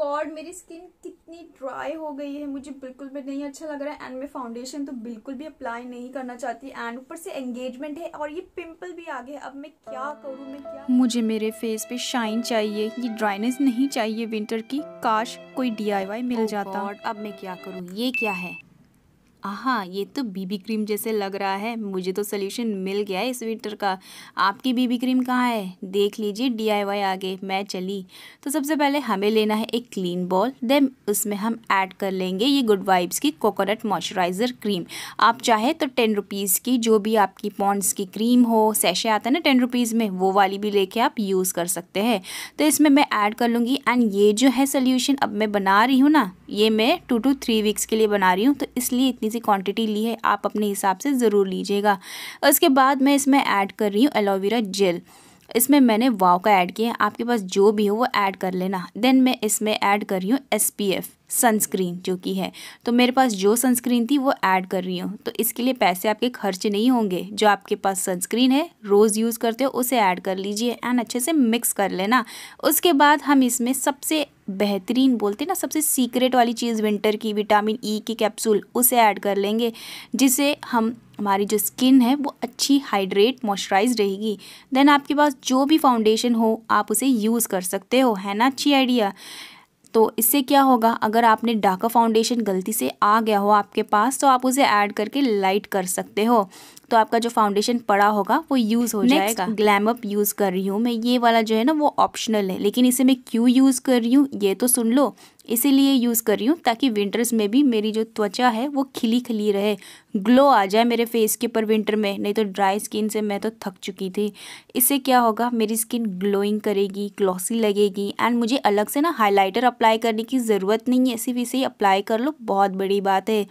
God मेरी skin कितनी dry हो गई है, मुझे बिल्कुल भी नहीं अच्छा लग रहा है। एंड मैं फाउंडेशन तो बिल्कुल भी अप्लाई नहीं करना चाहती। एंड ऊपर से एंगेजमेंट है और ये पिंपल भी आ गए। अब मैं क्या करूँ, मैं क्या? मुझे मेरे फेस पे शाइन चाहिए, ये ड्राइनेस नहीं चाहिए विंटर की। काश कोई DIY मिल जाता। और अब मैं क्या करूँ? ये क्या है? हाँ, ये तो BB क्रीम जैसे लग रहा है। मुझे तो सल्यूशन मिल गया है इस विंटर का। आपकी BB क्रीम कहाँ है? देख लीजिए DIY आगे। मैं चली। तो सबसे पहले हमें लेना है एक क्लीन बॉल, देन उसमें हम ऐड कर लेंगे ये गुड वाइब्स की कोकोनट मॉइस्चराइज़र क्रीम। आप चाहे तो 10 रुपीज़ की जो भी आपकी पॉन्ड्स की क्रीम हो, सैशे आता है ना 10 रुपीज़ में, वो वाली भी लेके आप यूज़ कर सकते हैं। तो इसमें मैं ऐड कर लूँगी। एंड ये जो है सल्यूशन अब मैं बना रही हूँ ना, ये मैं 2 to 3 वीक्स के लिए बना रही हूँ, तो इसलिए इतनी सी क्वांटिटी ली है। आप अपने हिसाब से ज़रूर लीजिएगा। उसके बाद मैं इसमें ऐड कर रही हूँ एलोवेरा जेल। इसमें मैंने वाव का ऐड किया है, आपके पास जो भी हो वो ऐड कर लेना। देन मैं इसमें ऐड कर रही हूँ SPF सनस्क्रीन जो कि है, तो मेरे पास जो सनस्क्रीन थी वो ऐड कर रही हूँ। तो इसके लिए पैसे आपके खर्च नहीं होंगे। जो आपके पास सनस्क्रीन है, रोज़ यूज़ करते हो, उसे ऐड कर लीजिए। एंड अच्छे से मिक्स कर लेना। उसके बाद हम इसमें सबसे बेहतरीन बोलते हैं ना, सबसे सीक्रेट वाली चीज़ विंटर की, विटामिन E की कैप्सूल, उसे ऐड कर लेंगे, जिसे हम हमारी जो स्किन है वो अच्छी हाइड्रेट मॉइस्चराइज रहेगी। देन आपके पास जो भी फाउंडेशन हो आप उसे यूज़ कर सकते हो, है ना? अच्छी आइडिया। तो इससे क्या होगा, अगर आपने डार्क फाउंडेशन गलती से आ गया हो आपके पास, तो आप उसे ऐड करके लाइट कर सकते हो, तो आपका जो फाउंडेशन पड़ा होगा वो यूज़ हो जाएगा। ग्लैम अप यूज़ कर रही हूँ मैं। ये वाला जो है ना वो ऑप्शनल है, लेकिन इसे मैं क्यों यूज़ कर रही हूँ ये तो सुन लो। इसीलिए यूज़ कर रही हूँ ताकि विंटर्स में भी मेरी जो त्वचा है वो खिली खिली रहे, ग्लो आ जाए मेरे फेस के ऊपर विंटर में। नहीं तो ड्राई स्किन से मैं तो थक चुकी थी। इससे क्या होगा, मेरी स्किन ग्लोइंग करेगी, ग्लॉसी लगेगी। एंड मुझे अलग से ना हाइलाइटर अप्लाई करने की ज़रूरत नहीं है, सिर्फ इसे ही अप्लाई कर लो, बहुत बड़ी बात है।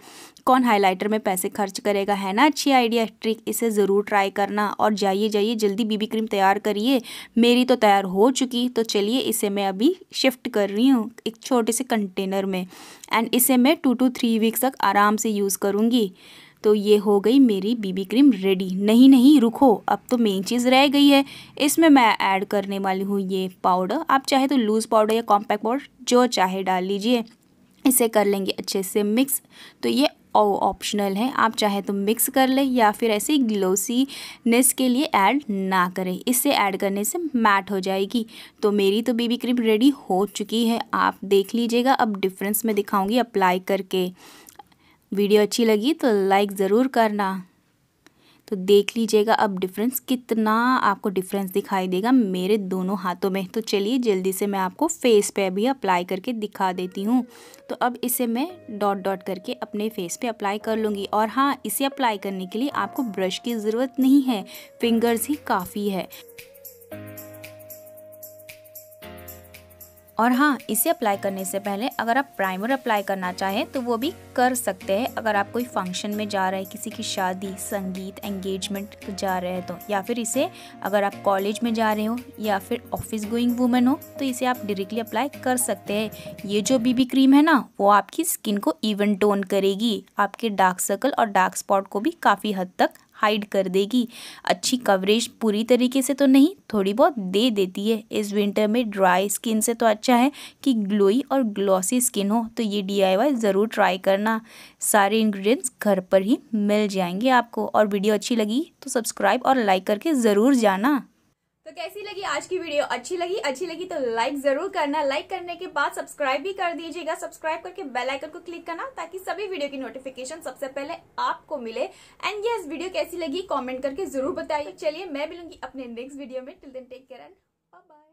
कौन हाइलाइटर में पैसे खर्च करेगा, है ना? अच्छी आइडिया, ट्रिक, इसे ज़रूर ट्राई करना। और जाइए जाइए जल्दी BB क्रीम तैयार करिए। मेरी तो तैयार हो चुकी, तो चलिए इसे मैं अभी शिफ्ट कर रही हूँ एक छोटे से कंटेनर में। एंड इसे मैं 2 to 3 वीक्स तक आराम से यूज़ करूँगी। तो ये हो गई मेरी BB क्रीम रेडी। नहीं रुको, अब तो मेन चीज़ रह गई है। इसमें मैं ऐड करने वाली हूँ ये पाउडर। आप चाहे तो लूज़ पाउडर या कॉम्पैक्ट पाउडर जो चाहे डाल लीजिए। इसे कर लेंगे अच्छे से मिक्स। तो ये ऑप्शनल है, आप चाहे तो मिक्स कर ले या फिर ऐसे ग्लोसीनेस के लिए ऐड ना करें, इससे ऐड करने से मैट हो जाएगी। तो मेरी तो BB क्रीम रेडी हो चुकी है, आप देख लीजिएगा। अब डिफरेंस मैं दिखाऊंगी अप्लाई करके। वीडियो अच्छी लगी तो लाइक ज़रूर करना। तो देख लीजिएगा अब डिफरेंस, कितना आपको डिफरेंस दिखाई देगा मेरे दोनों हाथों में। तो चलिए जल्दी से मैं आपको फेस पे भी अप्लाई करके दिखा देती हूँ। तो अब इसे मैं डॉट डॉट करके अपने फेस पे अप्लाई कर लूँगी। और हाँ, इसे अप्लाई करने के लिए आपको ब्रश की ज़रूरत नहीं है, फिंगर्स ही काफ़ी है। और हाँ, इसे अप्लाई करने से पहले अगर आप प्राइमर अप्लाई करना चाहें तो वो भी कर सकते हैं। अगर आप कोई फंक्शन में जा रहे हैं, किसी की शादी, संगीत, एंगेजमेंट जा रहे हैं, तो या फिर इसे अगर आप कॉलेज में जा रहे हो या फिर ऑफिस गोइंग वूमेन हो, तो इसे आप डायरेक्टली अप्लाई कर सकते हैं। ये जो BB क्रीम है ना, वो आपकी स्किन को इवन टोन करेगी, आपके डार्क सर्कल और डार्क स्पॉट को भी काफ़ी हद तक हाइड कर देगी। अच्छी कवरेज पूरी तरीके से तो नहीं, थोड़ी बहुत दे देती है। इस विंटर में ड्राई स्किन से तो अच्छा है कि ग्लोई और ग्लॉसी स्किन हो। तो ये DIY ज़रूर ट्राई करना। सारे इंग्रेडिएंट्स घर पर ही मिल जाएंगे आपको। और वीडियो अच्छी लगी तो सब्सक्राइब और लाइक करके ज़रूर जाना। तो कैसी लगी आज की वीडियो? अच्छी लगी तो लाइक ज़रूर करना। लाइक करने के बाद सब्सक्राइब भी कर दीजिएगा। सब्सक्राइब करके बेल आइकन को क्लिक करना ताकि सभी वीडियो की नोटिफिकेशन सबसे पहले आपको मिले। एंड यस, वीडियो कैसी लगी कमेंट करके जरूर बताइए। चलिए मैं मिलूंगी अपने नेक्स्ट वीडियो में। Till then take care and bye bye.